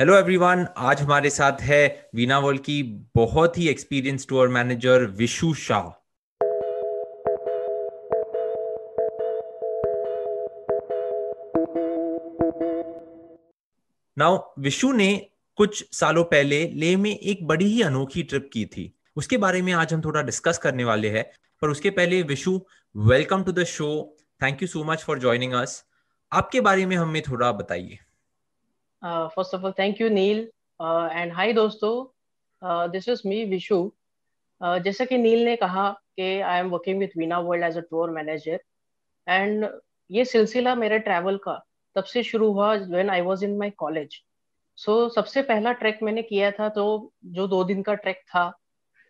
Hello everyone, आज हमारे साथ है वीना वर्ल्ड की बहुत ही experience tour manager Vishu Shah. Now Vishu ने कुछ सालों पहले लेह में एक बड़ी ही अनोखी ट्रिप की थी, उसके बारे में आज हम थोड़ा डिस्कस करने वाले हैं। पर उसके पहले Vishu, welcome to the show, thank you so much for joining us. आपके बारे में हमें थोड़ा बताइए। First of all, thank you, Neil, and hi दोस्तों, this is me, Vishu. जैसा कि नील ने कहा कि I am working with Veena World as a tour manager, and ये सिलसिला मेरे ट्रैवल का तब से शुरू हुआ when I was in my college. So सबसे पहला ट्रैक मैंने किया था, तो जो 2 दिन का ट्रैक था,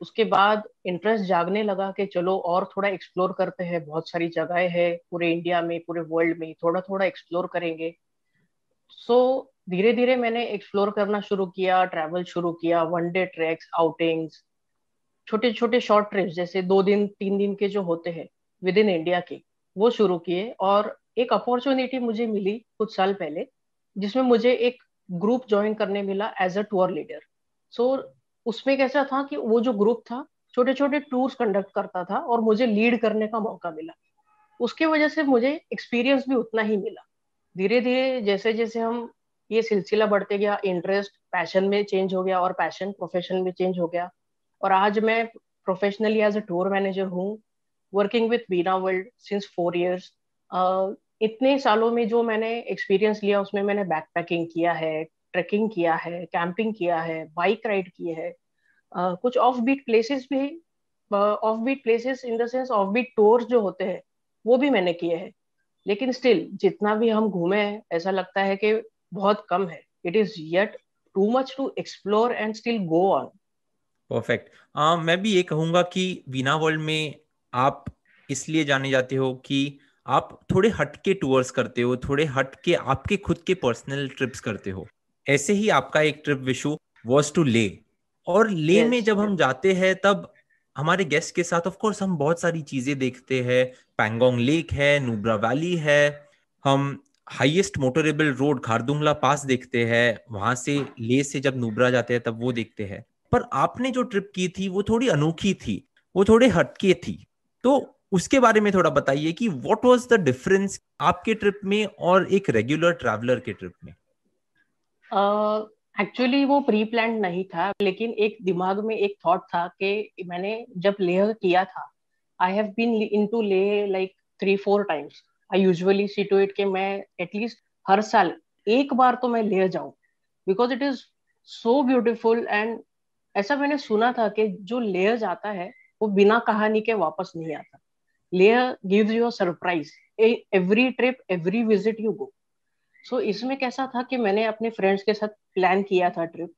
उसके बाद इंटरेस्ट जागने लगा कि चलो और थोड़ा एक्सप्लोर करते हैं, बहुत सारी जगह है पूरे इंडिया में, पूरे वर्ल्ड में, थोड़ा थोड़ा एक्सप्लोर करेंगे। सो धीरे धीरे मैंने एक्सप्लोर करना शुरू किया, ट्रैवल शुरू किया, वन डे ट्रैक्स, आउटिंग्स, छोटे छोटे शॉर्ट ट्रिप्स जैसे 2 दिन 3 दिन के जो होते हैं विद इन इंडिया के, वो शुरू किए। और एक अपॉर्चुनिटी मुझे मिली कुछ साल पहले, जिसमें मुझे एक ग्रुप ज्वाइन करने मिला as a tour leader. So उसमें कैसा था कि वो जो ग्रुप था छोटे छोटे टूर्स कंडक्ट करता था और मुझे लीड करने का मौका मिला। उसके वजह से मुझे एक्सपीरियंस भी उतना ही मिला। धीरे धीरे जैसे जैसे हम ये सिलसिला बढ़ते गया, इंटरेस्ट पैशन में चेंज हो गया और पैशन प्रोफेशन में चेंज हो गया, और आज मैं professionally as a tour manager हूँ, working with Veena world since 4 years. इतने सालों में जो मैंने एक्सपीरियंस लिया, उसमें मैंने बैकपैकिंग किया है, ट्रेकिंग किया है, कैंपिंग किया है, बाइक राइड की है, कुछ ऑफ बीट प्लेसेस भी, off beat places in the sense of beat tours जो होते हैं वो भी मैंने किए हैं। लेकिन स्टिल जितना भी हम घूमे हैं, ऐसा लगता है कि बहुत कम है। It is yet too much to explore and still go on. Perfect. मैं भी ये कहूंगा कि वीना वर्ल्ड में आप इसलिए जाने जाते हो कि आप थोड़े हटके टूर्स करते हो, थोड़े हटके आपके खुद के पर्सनल ट्रिप्स करते हो। ऐसे ही आपका एक ट्रिप विशु वाज टू ले, और ले में जब हम जाते हैं तब हमारे गेस्ट के साथ ऑफ कोर्स हम बहुत सारी चीजें देखते हैं। पैंगोंग लेक है, नुब्रा वैली है, हम highest motorable road Khardung La pass देखते हैं, वहां से ले से जब नुब्रा जाते हैं तब वो देखते हैं। पर आपने जो ट्रिप की थी वो थोड़ी अनोखी थी, वो थोड़े हटके थी, तो उसके बारे में थोड़ा बताइए कि व्हाट वाज द डिफरेंस आपके ट्रिप में और एक रेगुलर ट्रैवलर के ट्रिप में। एक्चुअली वो प्री प्लान नहीं था, लेकिन एक दिमाग में एक थॉट था कि मैंने जब लेह किया था, I have been into Leh like 3-4 times. I usually see to it कि मैं एटलीस्ट हर साल एक बार तो मैं ले जाऊं, because it is so beautiful. And ऐसा मैंने सुना था कि जो लेह जाता है वो बिना कहानी के वापस नहीं आता। Leh gives you a surprise every trip, every visit you go. So इसमें कैसा था कि मैंने अपने फ्रेंड्स के साथ प्लान किया था ट्रिप,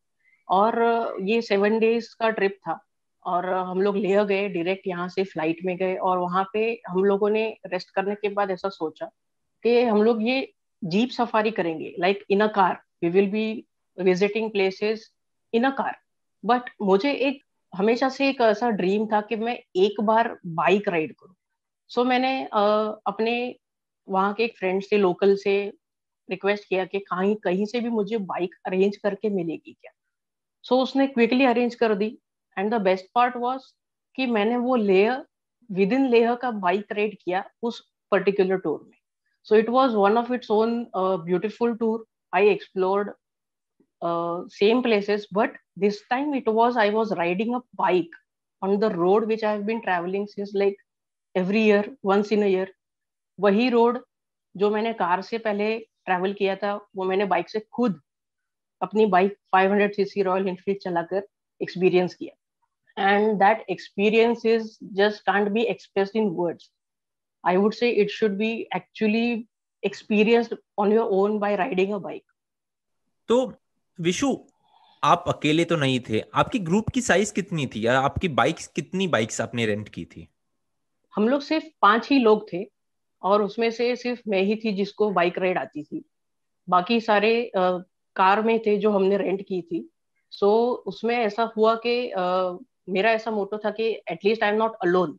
और ये 7 डेज का ट्रिप था, और हम लोग लेह गए, डायरेक्ट यहाँ से फ्लाइट में गए, और वहाँ पे हम लोगों ने रेस्ट करने के बाद ऐसा सोचा कि हम लोग ये जीप सफारी करेंगे, like in a car, we will be visiting places in a car. But मुझे एक हमेशा से एक ऐसा ड्रीम था कि मैं एक बार बाइक राइड करूँ। सो मैंने अपने वहाँ के एक फ्रेंड से, लोकल से रिक्वेस्ट किया कि कहीं से भी मुझे बाइक अरेंज करके मिलेगी क्या। सो उसने क्विकली अरेंज कर दी, and the best part was कि मैंने वो लेह, विद इन लेह का बाइक राइड किया उस पर्टिकुलर टूर में। So it was one of its own beautiful tour. I explored same places, but this time it was I was riding a bike on the road which I have been travelling since like every year, once in a year. वही road जो मैंने car से पहले travel किया था, वो मैंने bike से खुद, अपनी बाइक 500cc रॉयल एनफील्ड चलाकर एक्सपीरियंस किया। And that experience is just can't be expressed in words. I would say it should be actually experienced on your own by riding a bike. तो विशु, आप अकेले तो नहीं थे, आपकी ग्रुप की साइज कितनी थी या आपकी बाइक्स कितनी बाइक्स आपने रेंट की थी? हम लोग सिर्फ 5 ही लोग थे, और उसमें से सिर्फ मैं ही थी जिसको बाइक राइड आती थी, बाकी सारे कार में थे जो हमने रेंट की थी। सो उसमें ऐसा हुआ कि मेरा ऐसा मोटो था कि at least I am not alone,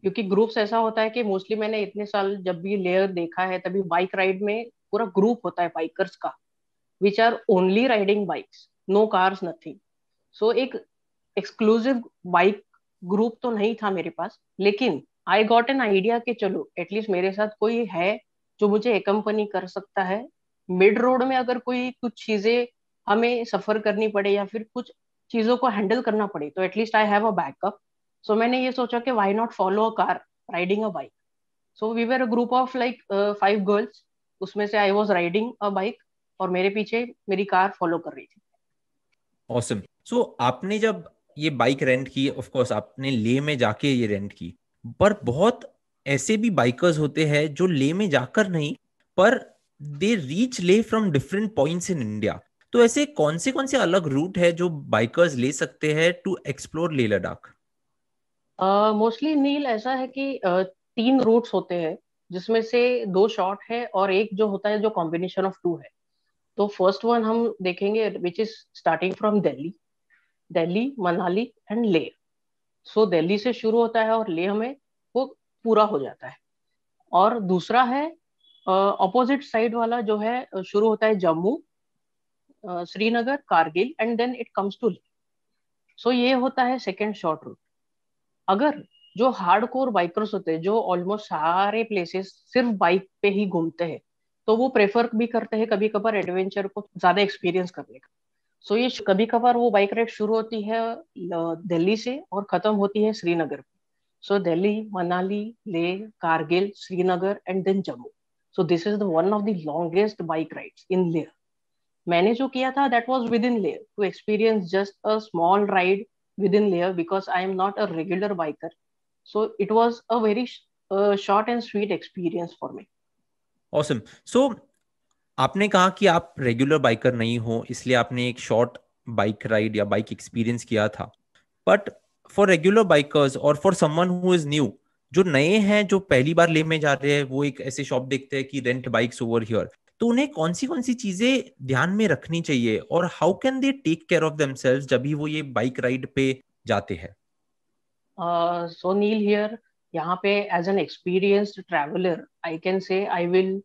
क्योंकि ग्रुप्स ऐसा होता है कि मोस्टली मैंने इतने साल जब भी लेह देखा है तभी बाइक राइड में पूरा ग्रुप होता है बाइकर्स का, which are only riding bikes, no cars, nothing. So एक exclusive bike group तो नहीं था मेरे पास, लेकिन I got an idea कि चलो एटलीस्ट मेरे साथ कोई है जो मुझे accompany कर सकता है मिड रोड में, अगर कोई कुछ चीजें हमें सफर करनी पड़े या फिर कुछ चीजों को हैंडल करना पड़े तो at least I have a backup. So मैंने ये सोचा कि why not follow a car riding a bike. So we were a group of like 5 girls, उसमें से I was riding a bike और मेरे पीछे मेरी कार फॉलो कर रही थी. ऑसम. सो आपने जब ये बाइक रेंट की, ऑफ कोर्स आपने ले में जाके ये रेंट की, पर बहुत ऐसे भी बाइकर्स होते हैं जो ले में जाकर नहीं पर they reach Leh from different points in India. तो ऐसे कौन से अलग रूट है जो बाइकर्स ले सकते हैं to explore Leh Ladakh? Mostly Neel ऐसा है कि 3 रूट्स होते हैं जिसमें से 2 शॉर्ट है और एक जो होता है जो कॉम्बिनेशन ऑफ 2 है. तो फर्स्ट वन हम देखेंगे which is starting from Delhi, Manali and Leh. So Delhi से शुरू होता है और लेह में वो पूरा हो जाता है. और दूसरा है ऑपोजिट साइड वाला जो है शुरू होता है Jammu, Srinagar, Kargil and then it comes to Leh. So ये होता है सेकेंड शॉर्ट रूट. अगर जो हार्डकोर बाइकर्स होते हैं जो ऑलमोस्ट सारे प्लेसेस सिर्फ बाइक पे ही घूमते हैं तो वो प्रेफर भी करते हैं कभी कभार एडवेंचर को ज्यादा एक्सपीरियंस करने का. सो ये कभी कभार वो बाइक राइड शुरू होती है दिल्ली से और खत्म होती है Srinagar. So Delhi, Manali, Leh, Kargil, Srinagar and then Jammu. So this is one of the longest bike rides in Leh. मैंने जो किया था that was within Leh to experience just a small ride within Leh because I am not a regular biker. So it was a very short and sweet experience for me. Awesome. So आपने कहा कि आप regular biker नहीं हो इसलिए आपने एक short bike ride या बाइक एक्सपीरियंस किया था, बट फॉर रेगुलर बाइकर्स और for someone who is new, जो नए हैं जो पहली बार ले में जा रहे हैं, वो एक ऐसे शॉप देखते हैं कि रेंट बाइक्स ओवर हियर, तो उन्हें कौन सी चीजें ध्यान में रखनी चाहिए और how can they take care of themselves जब भी वो ये बाइक राइड पे जाते हैं? सो नील हियर, यहाँ पे as an experienced traveller I can say I will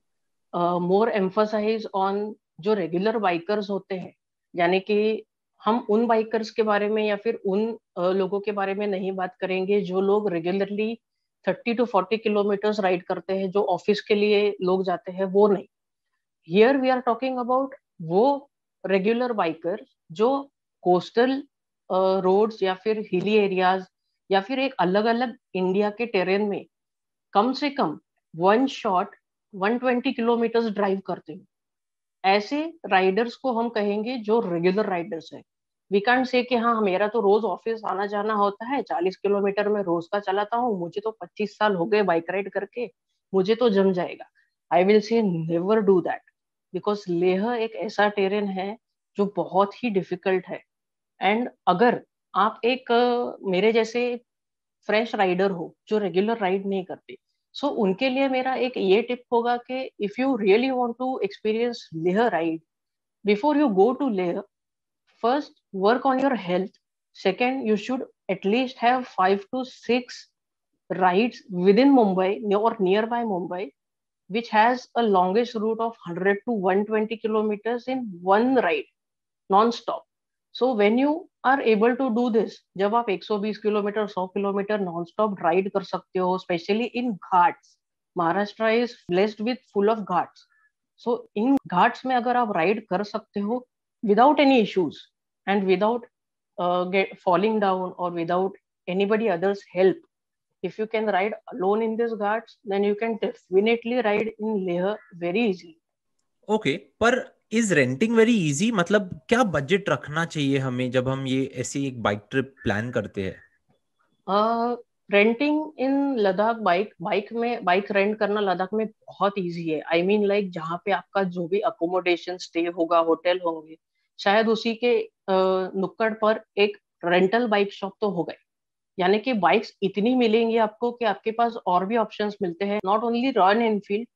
more emphasise on जो रेगुलर बाइकर्स होते हैं, यानी कि हम उन बाइकर्स के बारे में या फिर उन लोगों के बारे में नहीं बात करेंगे जो लोग रेगुलरली 30 to 40 किलोमीटर्स राइड करते हैं, जो ऑफिस के लिए लोग जाते हैं, वो नहीं. Here we are talking about वो रेगुलर बाइकर जो कोस्टल रोड्स या फिर हिली एरियाज या फिर एक अलग अलग इंडिया के टेरेन में कम से कम 120 किलोमीटर्स ड्राइव करते हैं. ऐसे राइडर्स को हम कहेंगे जो रेगुलर राइडर्स हैं. वी कैंट से कि हाँ मेरा तो रोज ऑफिस आना जाना होता है, 40 किलोमीटर में रोज का चलाता हूँ, मुझे तो 25 साल हो गए बाइक राइड करके, मुझे तो जम जाएगा. I will say never do that because Leh एक ऐसा टेरेन है जो बहुत ही डिफिकल्ट है. एंड अगर आप एक मेरे जैसे फ्रेश राइडर हो जो रेगुलर राइड नहीं करते, सो उनके लिए मेरा एक ये टिप होगा कि if you really want to experience Leh ride, before you go to Leh first work on your health. Second, you should at least have 5 to 6 rides with in Mumbai और nearby Mumbai which has a longest route of 100 to 120 kilometers in one ride non-stop. So when you are able to do this, जब आप 120 kilometre 100 kilometre non-stop ride कर सकते हो, especially in Ghats. Maharashtra is blessed with full of Ghats. So इन घाट्स में अगर आप ride कर सकते हो without any issues and without falling down or without anybody else's help, if you can ride alone in these ghats, then you can definitely ride in Leh very easily. Okay, पर is renting very easy? मतलब क्या budget रखना चाहिए हमें जब हम ये ऐसी एक bike trip plan करते हैं? Renting in Ladakh bike rent करना लद्दाख में बहुत easy है. I mean like जहाँ पे आपका जो भी accommodation stay होगा, hotel होंगे, शायद उसी के नुक्कड़ पर एक rental bike shop तो होगा. यानी कि बाइक्स इतनी मिलेंगी आपको कि आपके पास और भी ऑप्शंस मिलते हैं. Not only Royal Enfield,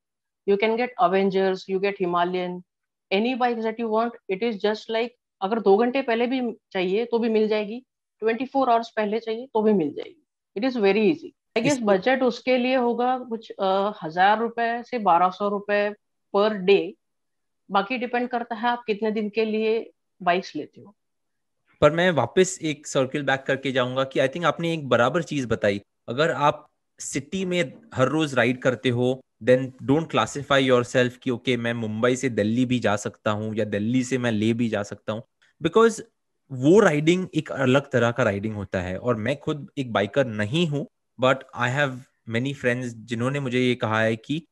you can get Avengers, you get Himalayan, any bike that you want. It is just like अगर 2 घंटे पहले भी चाहिए तो भी मिल जाएगी, 24 आवर्स पहले चाहिए तो भी मिल जाएगी. It is very easy. I guess budget उसके लिए होगा कुछ 1,000 रुपए से 1,200 रुपए पर डे, बाकी डिपेंड करता है आप कितने दिन के लिए बाइक्स लेते हो। पर मैं वापस एक सर्किल बैक करके जाऊंगा कि आई थिंक आपने एक बराबर चीज बताई, अगर आप सिटी में हर रोज राइड करते हो देन डोंट क्लासिफाई योरसेल्फ कि ओके मैं मुंबई से दिल्ली भी जा सकता हूँ या दिल्ली से मैं ले भी जा सकता हूँ, बिकॉज वो राइडिंग एक अलग तरह का राइडिंग होता है। और मैं खुद एक बाइकर नहीं हूँ but I have many friends जिन्होंने मुझे ये कहा है कि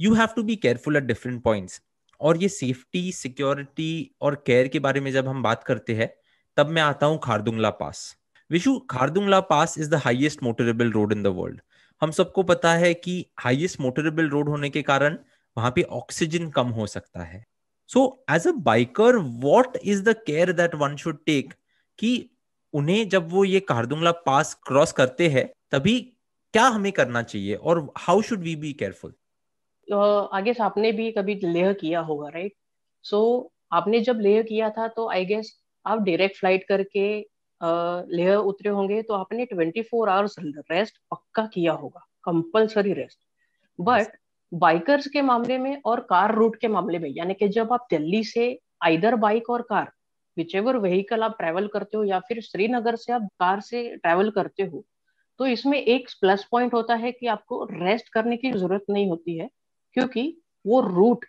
you have to be careful at different points. और ये सेफ्टी, सिक्योरिटी और केयर के बारे में जब हम बात करते हैं तब मैं आता हूँ Khardung La pass. Vishu, Khardung La pass is the highest motorable road in the world. हम सबको पता है कि हाईएस्ट मोटरेबल रोड होने के कारण वहां पे ऑक्सीजन कम हो सकता है। So as a biker what is the care that one should take कि उन्हें जब वो ये खारदुंग ला पास क्रॉस करते हैं तभी क्या हमें करना चाहिए और how should we be careful? I guess आपने भी कभी लेह किया होगा, राइट? सो आपने जब लेह किया था तो आई गेस आप डायरेक्ट फ्लाइट करके लेह उतरे होंगे तो आपने 24 आवर्स रेस्ट पक्का किया होगा, कंपलसरी रेस्ट। बट बाइकर्स के मामले में और कार रूट के मामले में, यानी कि जब आप दिल्ली से आइदर बाइक और कार विचेवर व्हीकल आप ट्रैवल करते हो या फिर श्रीनगर से आप कार से ट्रैवल करते हो, तो इसमें एक प्लस पॉइंट होता है कि आपको रेस्ट करने की जरूरत नहीं होती है, क्योंकि वो रूट,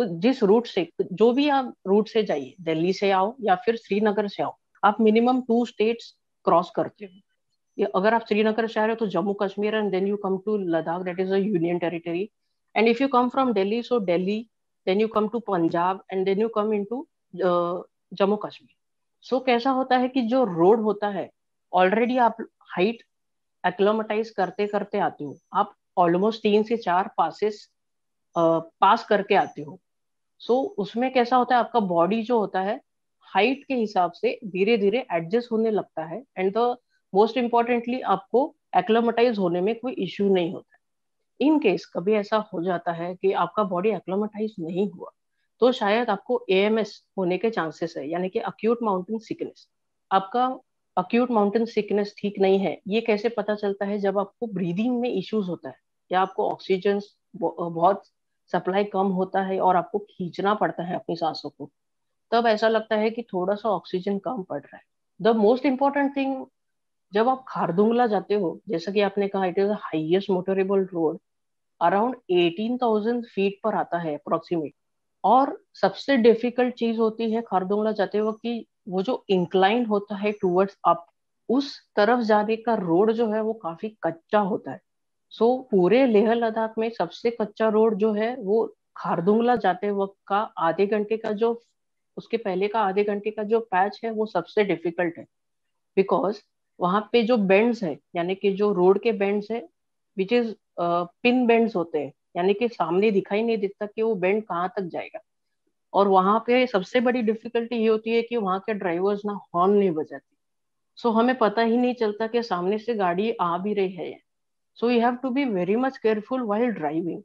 जिस रूट से, जो भी आप रूट से जाइए, दिल्ली से आओ या फिर श्रीनगर से आओ, आप मिनिमम 2 स्टेट्स क्रॉस करते हो। अगर आप श्रीनगर से आ रहे हो तो Jammu Kashmir and then you come to Ladakh, that is a union territory. And if you come from Delhi, so Delhi, then you come to Punjab and then you come into Jammu Kashmir. So कैसा होता है कि जो रोड होता है ऑलरेडी आप हाइट एक्लोमेटाइज करते करते आते हो, आप ऑलमोस्ट 3 से 4 पासेस पास करके आते हो। सो उसमें कैसा होता है आपका बॉडी जो होता है हाइट के हिसाब से धीरे धीरे एडजस्ट होने लगता है एंड द मोस्ट इम्पोर्टेंटली आपको एक्लोमेटाइज होने में कोई इश्यू नहीं होता है। इन केस कभी ऐसा हो जाता है कि आपका बॉडी एक्लोमेटाइज नहीं हुआ तो शायद आपको एएमएस होने के चांसेस है, यानी कि अक्यूट माउंटेन सिकनेस। आपका अक्यूट माउंटेन सिकनेस ठीक नहीं है ये कैसे पता चलता है? जब आपको ब्रीदिंग में इश्यूज होता है या आपको ऑक्सीजन बहुत सप्लाई कम होता है और आपको खींचना पड़ता है अपनी सांसों को, तब ऐसा लगता है कि थोड़ा सा ऑक्सीजन कम पड़ रहा है। द मोस्ट इम्पोर्टेंट थिंग, जब आप खारदुंग ला जाते हो, जैसा कि आपने कहा it is the highest motorable road, around 18,000 feet पर आता है अप्रोक्सीमेट। और सबसे डिफिकल्ट चीज होती है खारदुंग ला जाते वक्त कि वो जो इंक्लाइन होता है टूवर्ड्स अप, उस तरफ जाने का रोड जो है वो काफी कच्चा होता है। सो पूरे लेह लद्दाख में सबसे कच्चा रोड जो है वो खारदुंग ला जाते वक्त का आधे घंटे का जो, उसके पहले का आधे घंटे का जो पैच है वो सबसे डिफिकल्ट है, बिकॉज वहां पे जो बेंड्स है, यानी कि जो रोड के बेंड्स है, विच इज पिन बेंड्स होते हैं, यानी कि सामने दिखाई नहीं देता कि वो बेंड कहाँ तक जाएगा। और वहां पे सबसे बड़ी डिफिकल्टी ये होती है कि वहां के ड्राइवर्स ना हॉर्न नहीं बजाते, सो हमें पता ही नहीं चलता कि सामने से गाड़ी आ भी रही है। So you have to be very much careful while driving.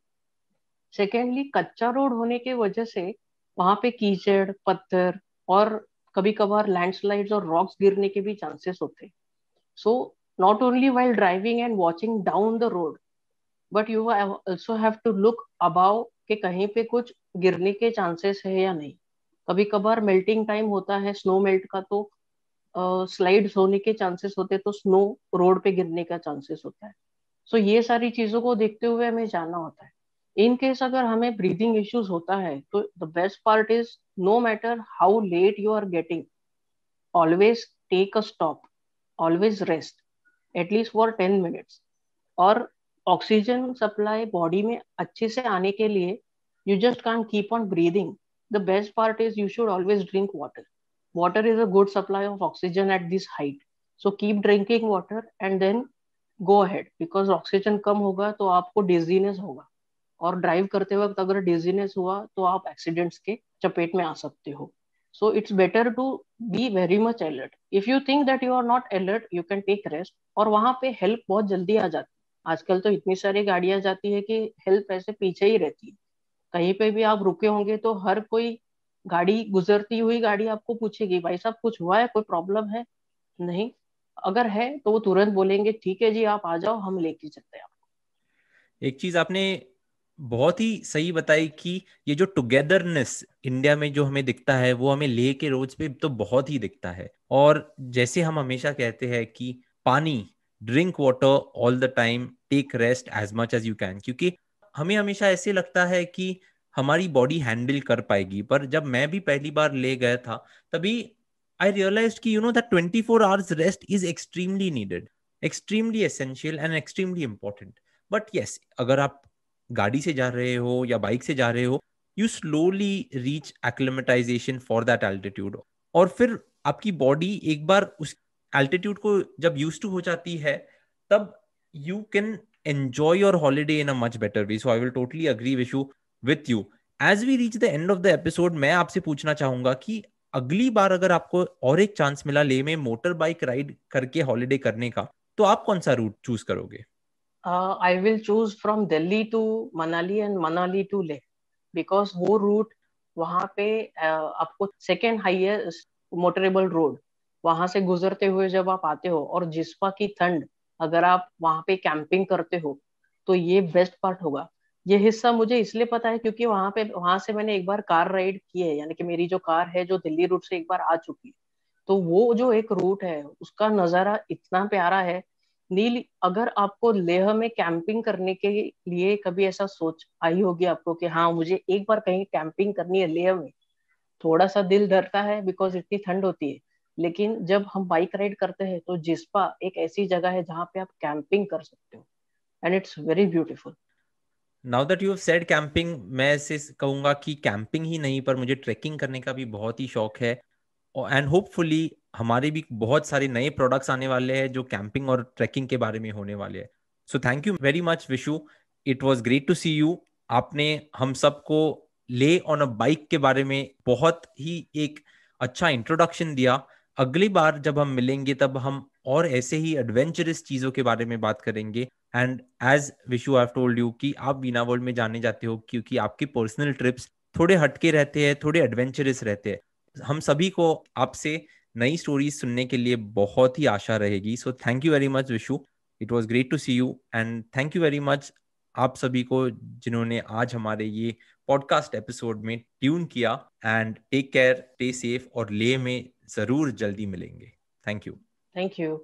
Secondly, कच्चा रोड होने की वजह से वहां पे कीचड़, पत्थर और कभी कभार लैंडस्लाइड्स और रॉक्स गिरने के भी चांसेस होते हैं। So not only while driving and watching down the road, but you also have to look about कि कहीं पे कुछ गिरने के चांसेस है या नहीं। कभी कभार मेल्टिंग टाइम होता है स्नो मेल्ट का, तो स्लाइड्स होने के चांसेस होते हैं, तो स्नो रोड पे गिरने का चांसेस होता है। सो ये सारी चीजों को देखते हुए हमें जाना होता है। इन केस अगर हमें ब्रीदिंग इश्यूज होता है तो the best part is, no matter how late you are getting, always take a stop, always rest at least for 10 minutes. और ऑक्सीजन सप्लाई बॉडी में अच्छे से आने के लिए you just can't keep on breathing. The best part is you should always drink water. Water is a good supply of oxygen at this height, so keep drinking water and then go ahead, because oxygen कम होगा तो आपको dizziness होगा और drive करते वक्त अगर dizziness हुआ तो आप एक्सीडेंट्स के चपेट में आ सकते हो। So it's better to be very much alert. If you think that you are not alert, you can take rest. और वहां पे हेल्प बहुत जल्दी आ जाती है, आजकल तो इतनी सारी गाड़ियां जाती है कि हेल्प ऐसे पीछे ही रहती है। कहीं पे भी आप रुके होंगे तो हर कोई गाड़ी, गुजरती हुई गाड़ी आपको पूछेगी, भाई साहब कुछ हुआ है, कोई प्रॉब्लम है? नहीं, अगर है तो वो तुरंत बोलेंगे ठीक है जी आप आ जाओ, हम लेके चलते हैं आपको। एक चीज आपने बहुत ही सही बताई कि ये जो टुगेदरनेस इंडिया में जो हमें दिखता है वो हमें लेह के रोज पे तो बहुत ही दिखता है। और जैसे हम हमेशा कहते हैं कि पानी, drink water all the time, take rest as much as you can, क्योंकि हमें हमेशा ऐसे लगता है कि हमारी बॉडी हैंडल कर पाएगी। पर जब मैं भी पहली बार ले गया था तभी आई रियलाइज कि you know that 24 hours rest is extremely needed, extremely essential and extremely important. But yes, अगर आप गाड़ी से जा रहे हो या बाइक से जा रहे हो, you slowly reach acclimatisation for that altitude, और फिर आपकी बॉडी एक बार उस एल्टीट्यूड को जब यूज टू हो जाती है तब you can enjoy your holiday in a much better way. So I will totally agree Vishu with you. As we reach the end of the episode, मैं आपसे पूछना चाहूंगा कि अगली बार अगर आपको और एक चांस मिला लेह में मोटर बाइक राइड करके हॉलीडे करने का, तो आप कौन सा रूट चूज करोगे? I will choose from Delhi to Manali and Manali to Leh, because वो route वहाँ पे आपको second highest motorable road, वहाँ से गुजरते हुए जब आप आते हो, और जिस्पा की ठंड, अगर आप वहाँ पे कैंपिंग करते हो तो ये बेस्ट पार्ट होगा। ये हिस्सा मुझे इसलिए पता है क्योंकि वहाँ से मैंने एक बार कार राइड की है, यानी कि मेरी जो कार है जो दिल्ली रूट से एक बार आ चुकी है, तो वो जो एक रूट है उसका नजारा इतना प्यारा है। नील, अगर आपको लेह में कैंपिंग करने के लिए कभी ऐसा सोच आई होगी आपको कि हाँ मुझे एक बार कहीं कैंपिंग करनी है लेह में, थोड़ा सा दिल डरता है बिकॉज इतनी ठंड होती है, लेकिन जब हम बाइक राइड करते हैं तो जिस्पा एक ऐसी जगह है जहाँ पे आप कैंपिंग कर सकते हो, and it's very beautiful. Now that you have said camping, मैं ऐसे कहूंगा कि कैंपिंग ही नहीं पर मुझे ट्रेकिंग करने का भी बहुत ही शौक है, एंड होपफुली हमारे भी बहुत सारे नए प्रोडक्ट्स आने वाले हैं जो कैंपिंग और ट्रैकिंग के बारे में होने वाले हैं। So thank you very much Vishu, it was great to see you. आपने हम सबको ले ऑन अ बाइक के बारे में बहुत ही एक अच्छा इंट्रोडक्शन दिया। अगली बार जब हम मिलेंगे तब हम और ऐसे ही एडवेंचरस चीज़ों के बारे में बात करेंगे। And as Vishu I have told you कि आप वीना वर्ल्ड में जाने जाते हो क्योंकि आपके पर्सनल ट्रिप्स थोड़े हटके रहते हैं, थोड़े एडवेंचरस रहते हैं। हम सभी को आपसे नई स्टोरीज सुनने के लिए बहुत ही आशा रहेगी। So thank you very much Vishu, it was great to see you, and thank you very much आप सभी को जिन्होंने आज हमारे ये पॉडकास्ट एपिसोड में ट्यून किया। And take care, stay safe, और लेह में जरूर जल्दी मिलेंगे। Thank you.